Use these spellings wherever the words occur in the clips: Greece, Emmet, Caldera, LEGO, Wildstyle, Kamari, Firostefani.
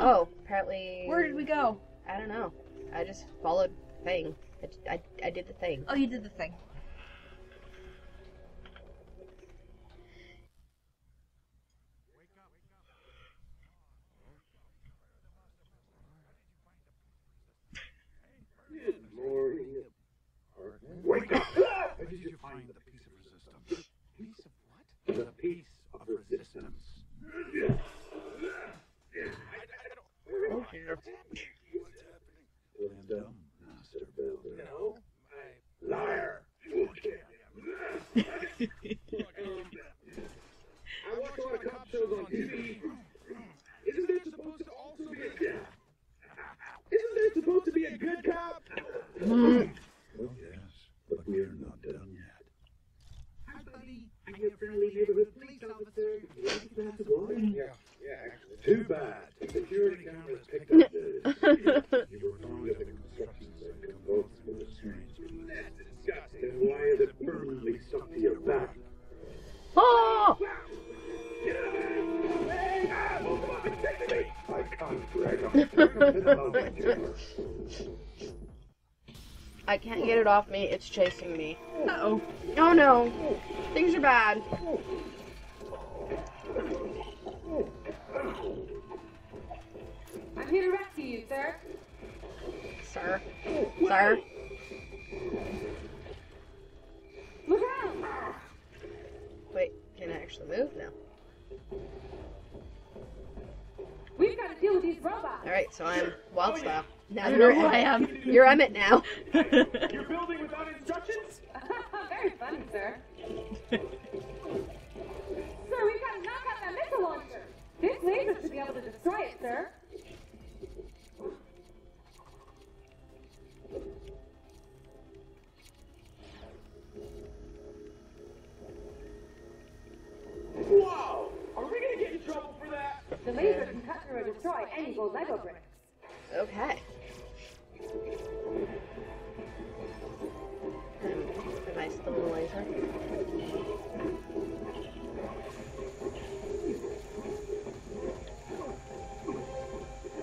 Oh, apparently... Where did we go? I don't know. I just followed the thing. I did the thing. Oh, you did the thing. Wake up! Where did you find the piece of resistance? Piece of what? The piece of resistance. Oh, dear. What's happening? Well done, Master Builder. No, I... Liar! I watch a lot of cop shows on TV. Isn't there supposed to also be a... Isn't there supposed to be a good cop? Well, yes, but we are not done yet. Hi, buddy. I'm your friendly neighborhood police officer. You like to have to go in? Yeah, actually. Too bad. The security cameras picked up this. You were wrong at the construction site convulsed with a strange disease. That's disgusting. Then why is it permanently stuck to your back? Oh! Get out of here! Hey! Ah! Move on! Take me! I can't drag on. I can't get it off me, it's chasing me. Uh-oh. Oh no. Things are bad. I'm here to rescue you, sir. Sir. Sir. Look out! Wait, can I actually move now? We've got to deal with these robots. Alright, so I'm Wildstyle. Now I know who I am. You're Emmet now. You're building without instructions? Very funny, sir. Sir, we've got to knock out that missile launcher. This leads us to be able to destroy it, sir. Wow! Are we going to get in trouble for that? The laser can cut through or destroy any gold Lego brick. Okay. Am I still in the laser?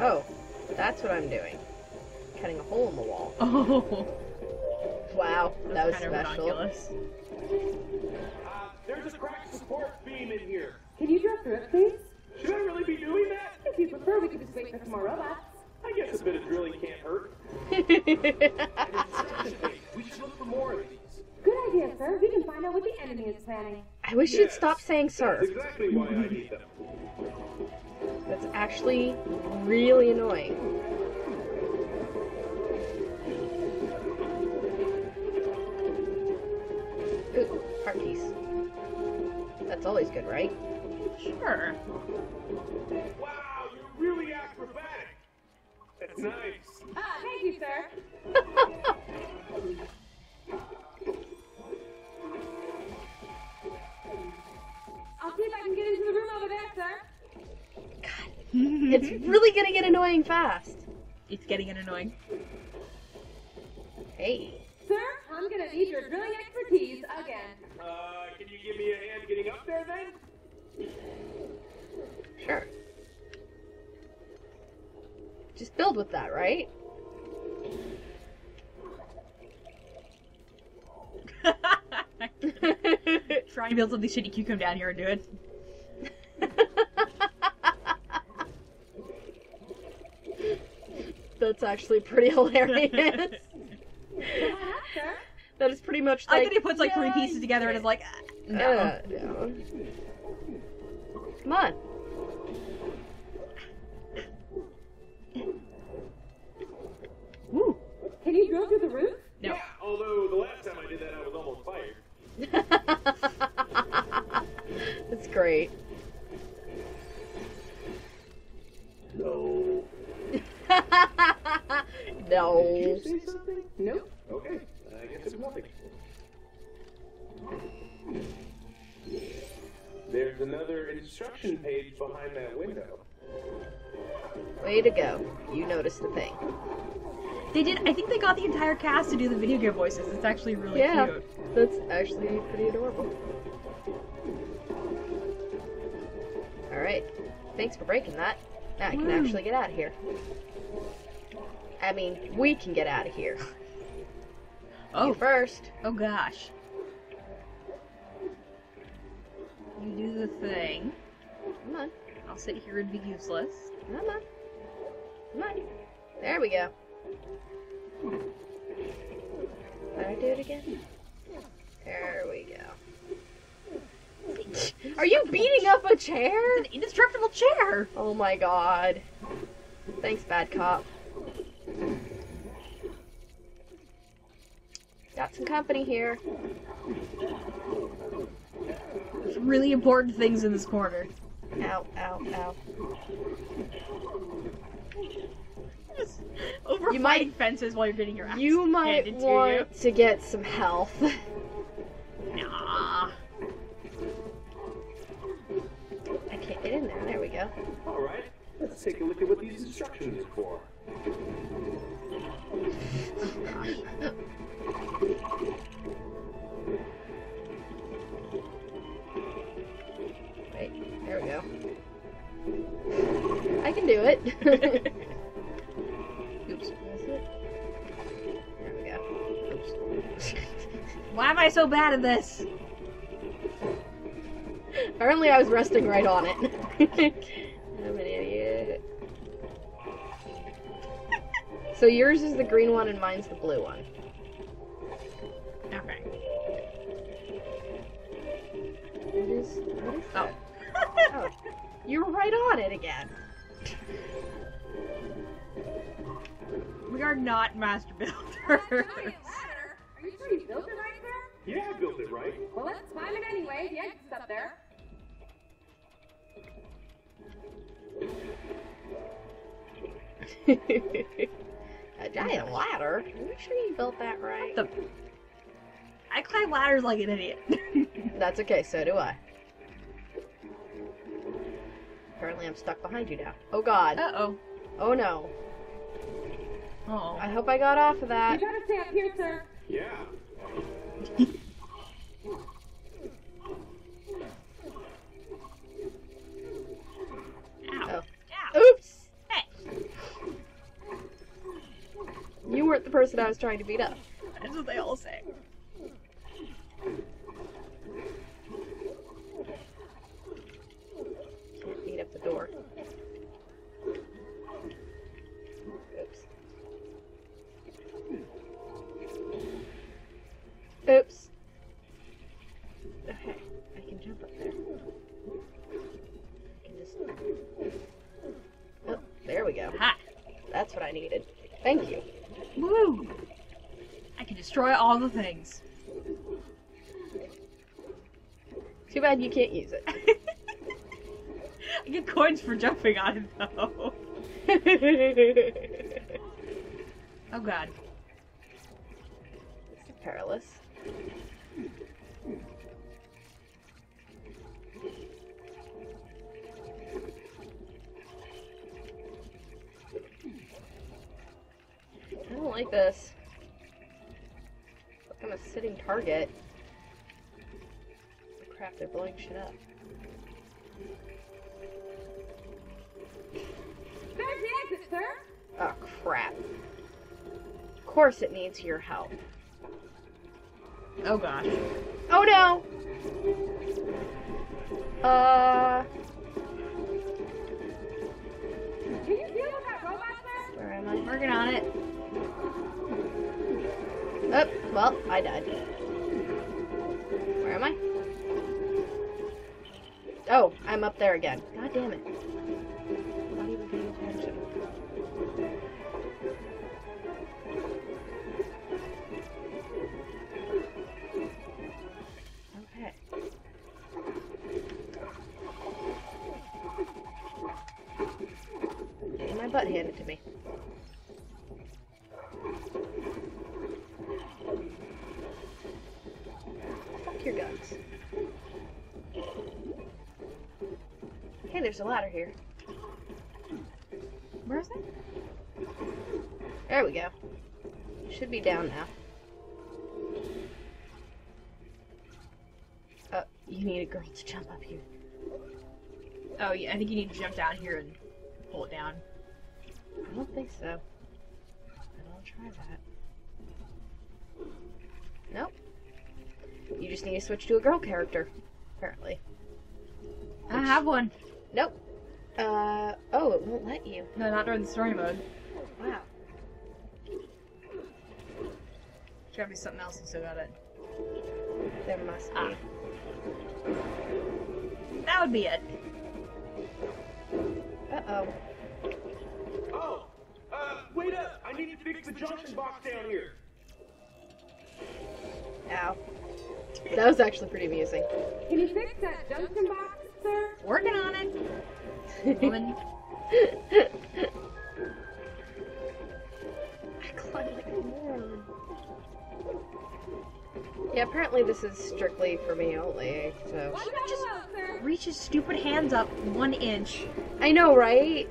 Oh, that's what I'm doing. Cutting a hole in the wall. Oh. Wow, that was special. There's a cracked support beam in here. Can you drop through it, please? Should I really be doing that? If you prefer, we could just wait for some more robots. I guess a bit of drilling can't hurt. We should look for more of these. Good idea, sir. We can find out what the enemy is planning. I wish you'd stop saying sir. That's exactly why I need them. That's actually really annoying. Ooh, heart piece. That's always good, right? Sure. Wow, you're really acrobatic. That's nice. Ah, thank you, sir. I'll see if I can get into the room over there, sir. God, it's really gonna get annoying fast. It's getting annoying. Hey. Sir, I'm gonna need your drilling expertise again. Can you give me a hand getting up there, then? Sure. Just build with that, right? Try and build something shitty. You come down here and do it. That's actually pretty hilarious. That is pretty much like... I think he puts like 3 pieces together and is like, no. No. Come on. Woo. Can you drill through the roof? No. Yeah, although the last time I did that I was almost fired. That's great. No. No. Did you say something? Nope. Okay. I guess it's nothing. There's another instruction page behind that window. Way to go. You noticed the thing. They did. I think they got the entire cast to do the video game voices. It's actually really cute. Yeah, that's actually pretty adorable. Alright. Thanks for breaking that. I can actually get out of here. I mean, we can get out of here. Oh. You first. Oh, gosh. You do the thing. Come on. I'll sit here and be useless. Come on. Come on. There we go. Did I do it again? There we go. Are you beating up a chair? An indestructible chair! Oh my god. Thanks, bad cop. Got some company here. There's really important things in this corner. Ow, ow, ow. Over fighting fences while you're getting your ass handed to you. You might want to get some health. Nah. I can't get in there. There we go. Alright, let's take a look at what these instructions are for. Wait, there we go. I can do it. Oops. There we go. Oops. Why am I so bad at this? Apparently I was resting right on it. I'm an idiot. So yours is the green one and mine's the blue one. Okay. What is that? Oh. You were right on it again. We are not master builders. Are you sure you built it right there? Yeah, I built it right. Well, let's climb it anyway. The exit's up there. A giant ladder? Are you sure you built that right? I climb ladders like an idiot. That's okay, so do I. Apparently I'm stuck behind you now. Oh god. Uh-oh. Oh no. Oh. I hope I got off of that. You gotta stay up here, sir. Yeah. Ow. Ow. Oops. Hey. You weren't the person I was trying to beat up. That's what they all say. Can't beat up the door. Oops. Okay, I can jump up there. I can just... Oh, there we go. Ha! That's what I needed. Thank you. Woo! I can destroy all the things. Too bad you can't use it. I get coins for jumping on it, though. Oh, God. This is perilous. I don't like this. I'm a sitting target. Oh crap, they're blowing shit up. There's the exit, sir! Oh crap. Of course it needs your help. Oh gosh. Oh no! Can you deal with that robot there? Where am I? Working on it. Oh, well, I died. Where am I? Oh, I'm up there again. God damn it. I'm not even paying attention. Butt handed to me. Fuck your guns. Hey, there's a ladder here. Where is it? There we go. Should be down now. Oh, you need a girl to jump up here. Oh, yeah, I think you need to jump down here and bolt down. I don't think so. I'll try that. Nope. You just need to switch to a girl character, apparently. Which... I have one. Nope. Oh, it won't let you. No, not during the story mode. Wow. There's gotta be something else and still got it. There must be. Ah. That would be it. Uh-oh. Oh! Wait up! I need to fix the junction box down here! Ow. That was actually pretty amusing. Can you fix that junction box, sir? Working on it! Woman. I climbed like a moron. Yeah, apparently this is strictly for me only, so... Why don't you just reach his stupid hands up 1 inch? I know, right?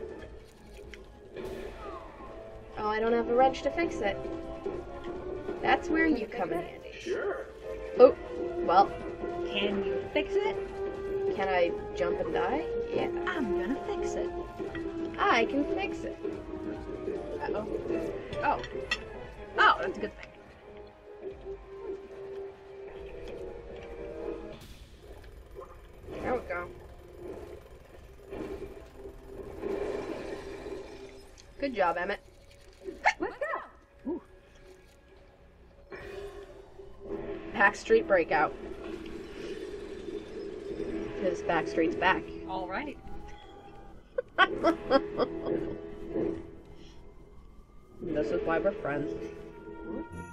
Oh, I don't have a wrench to fix it. That's where you come in handy. Sure. Oh, well. Can you fix it? Can I jump and die? Yeah. I'm gonna fix it. I can fix it. Uh-oh. Oh. Oh, that's a good thing. There we go. Good job, Emmet. Let's go! Ooh. Backstreet breakout. Because Backstreet's back. All right. This is why we're friends.